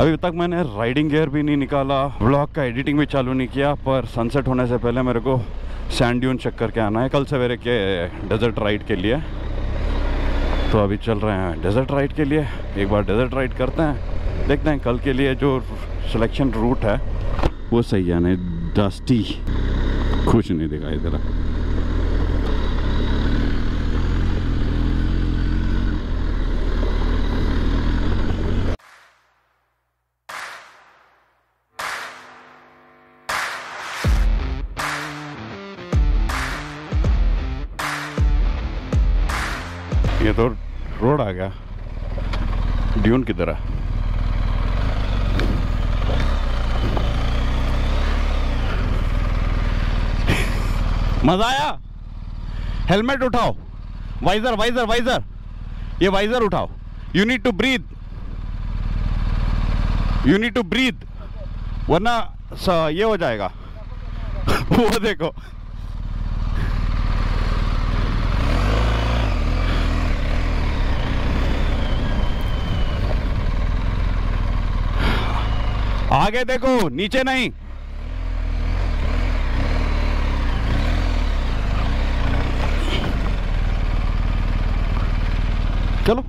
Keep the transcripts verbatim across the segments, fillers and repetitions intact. अभी तक मैंने राइडिंग गियर भी नहीं निकाला, व्लॉग का एडिटिंग भी चालू नहीं किया, पर सनसेट होने से पहले मेरे को सैंड ड्यून चेक करके आना है कल सवेरे के डेजर्ट राइड के लिए। तो अभी चल रहे हैं डेजर्ट राइड के लिए, एक बार डेजर्ट राइड करते हैं, देखते हैं कल के लिए जो सिलेक्शन रूट है वो सही है नहीं। डस्टी कुछ नहीं दिखाई दे रहा। ये तो रोड आ गया ड्यून की तरह। मजा आया। हेलमेट उठाओ, वाइजर वाइजर वाइजर, ये वाइजर उठाओ। You need to breathe, you need to breathe, वरना ये हो जाएगा। वो देखो आगे देखो, नीचे नहीं। चलो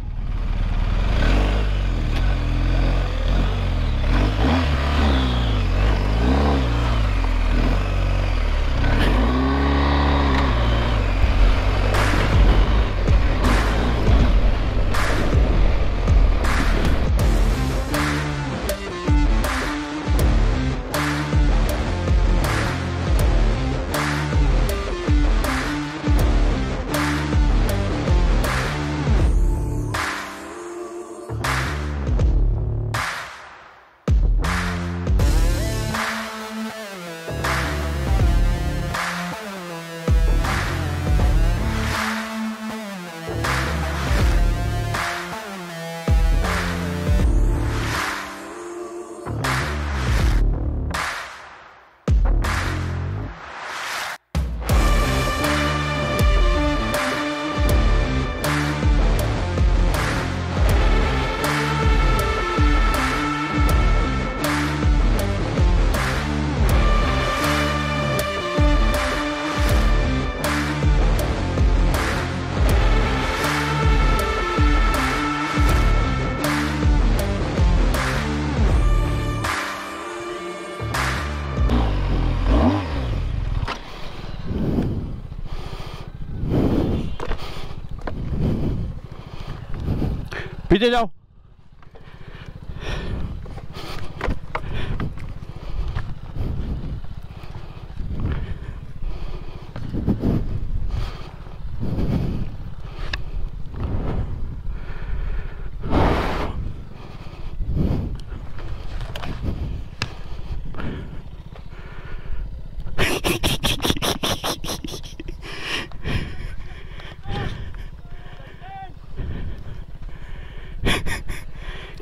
पीछे जाओ।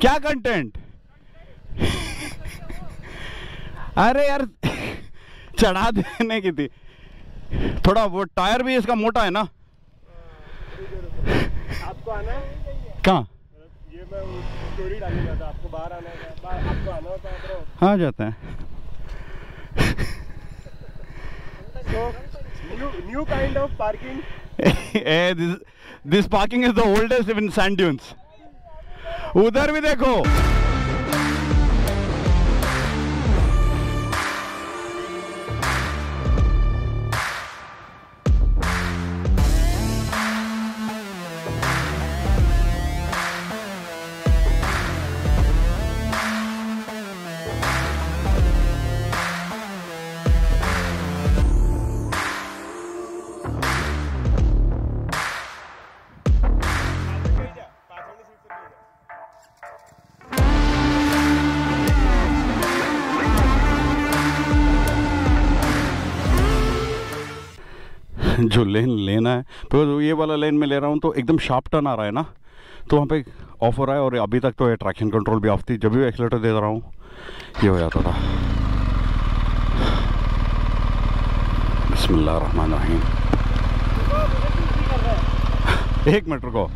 क्या कंटेंट? अरे यार चढ़ा देने की थी। थोड़ा वो टायर भी इसका मोटा है ना। आपको आना है कहाँ? ये मैं स्टोरी डालने गया था, आपको बाहर आना है, बाहर आपको आना होता है ब्रो। हाँ जाते हैं। So new new kind of parking. Hey, this this parking is the oldest in sand dunes. उधर भी देखो। जो लेन लेना है, तो ये वाला लेन में ले रहा हूँ तो एकदम शार्प टर्न आ रहा है ना, तो वहाँ पे ऑफ हो रहा है। और अभी तक तो ये ट्रैक्शन कंट्रोल भी ऑफ थी, जब भी एक्सीलेटर दे रहा हूँ ये हो जाता था। बिस्मिल्लाह रहमान रहीम। एक मिनट रुको।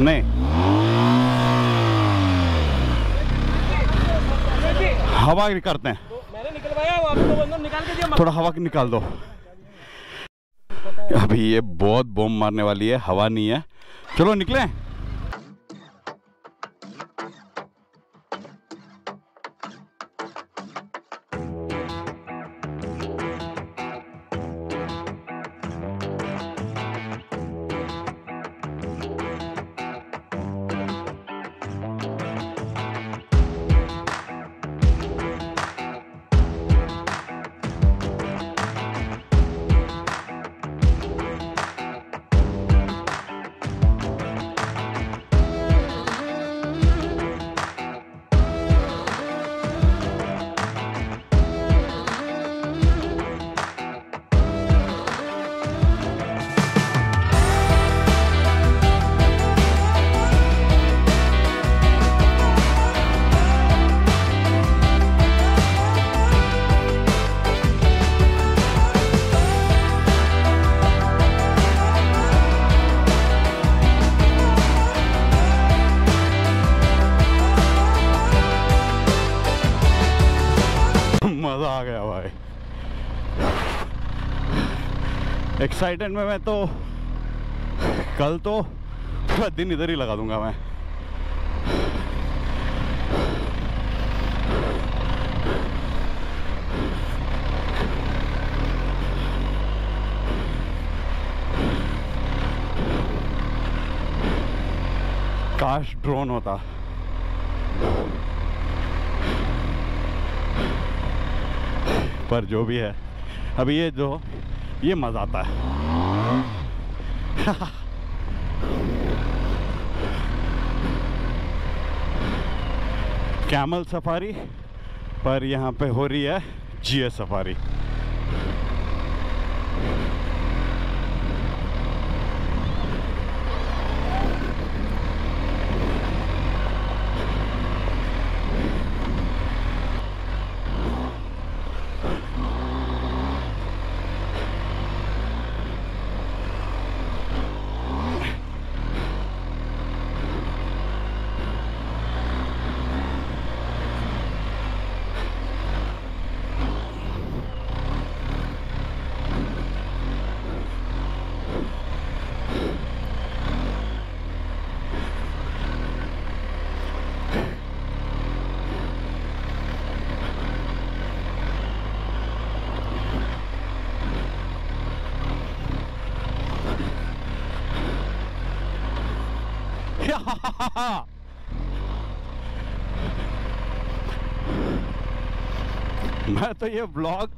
नहीं, हवा करते हैं तो मैंने निकलवाया, वो आपको अंदर निकाल के दिया, थोड़ा हवा निकाल दो। अभी ये बहुत बम मारने वाली है, हवा नहीं है। चलो निकले। एक्साइटेड में मैं तो कल तो पूरा दिन इधर ही लगा दूंगा मैं। काश ड्रोन होता। पर जो भी है, अभी ये जो ये मजा आता है। कैमल सफारी पर यहाँ पे हो रही है जीएस सफारी। मैं तो ये ब्लॉग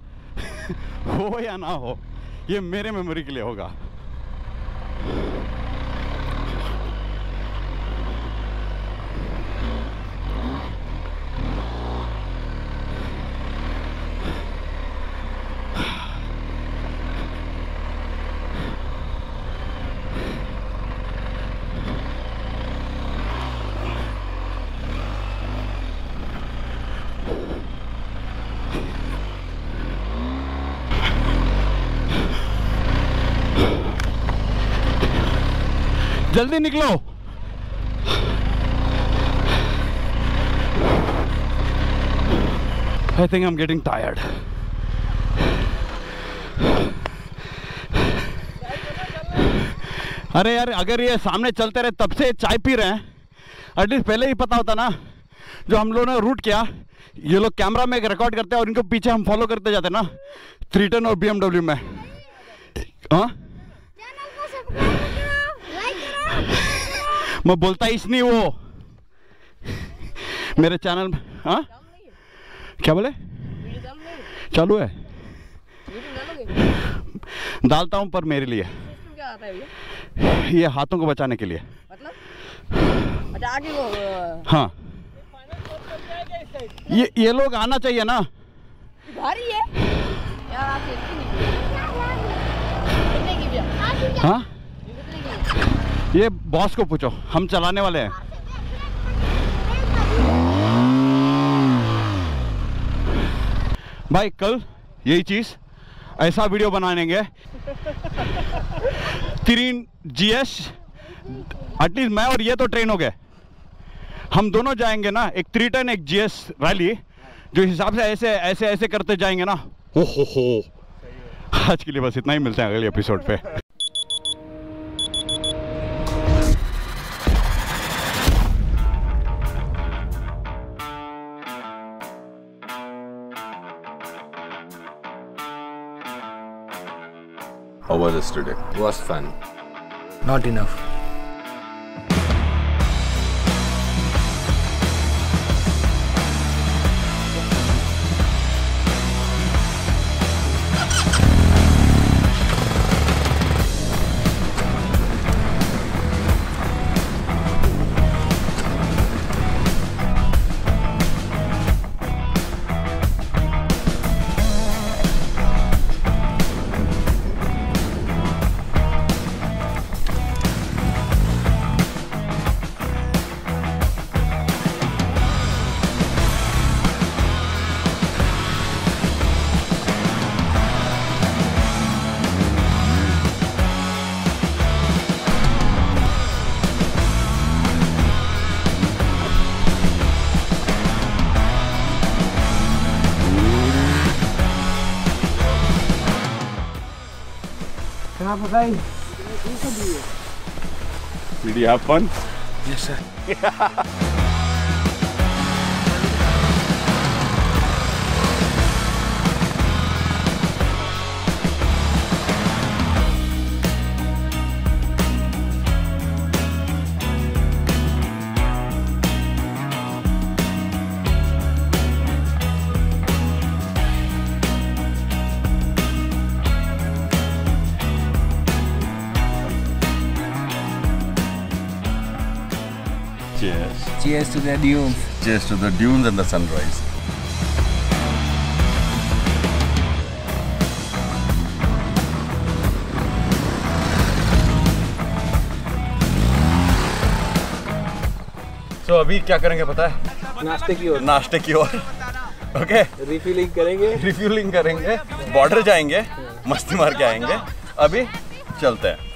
हो या ना हो, ये मेरे मेमोरी के लिए होगा। जल्दी निकलो। I think I'm getting tired. अरे यार, अगर ये सामने चलते रहे तब से चाय पी रहे हैं, एटलीस्ट पहले ही पता होता ना। जो हम लोगों ने रूट किया, ये लोग कैमरा में रिकॉर्ड करते हैं और इनको पीछे हम फॉलो करते जाते ना, थ्रीटन और बीएमडब्ल्यू में। हाँ, मैं बोलता इस नहीं वो मेरे चैनल में। हाँ, क्या बोले? चालू है, डालता हूँ पर मेरे लिए क्या आता है ये? ये हाथों को बचाने के लिए मतलब? अच्छा आगे वो हाँ ये ये लोग आना चाहिए ना, भारी है यार आप कितने की भैया? हाँ ये बॉस को पूछो, हम चलाने वाले हैं। भाई कल यही चीज़ ऐसा वीडियो बनाएंगे तीन जीएस एटलीस्ट मैं और ये तो ट्रेन हो गए, हम दोनों जाएंगे ना, एक थ्री टन एक जीएस रैली, जो हिसाब से ऐसे ऐसे ऐसे करते जाएंगे ना। ओ हो हो आज के लिए बस इतना ही, मिलते हैं अगले एपिसोड पे। How was it today? It was fun. Not enough. Did you have fun? Yes, sir. Cheers. Cheers to the dunes. Cheers to the dunes and the sunrise. So अभी क्या करेंगे पता है? नाश्ते की ओर। नाश्ते की ओर। Okay. Refueling करेंगे। Refueling करेंगे। Border जाएंगे। मस्ती मार के आएंगे। अभी चलते हैं।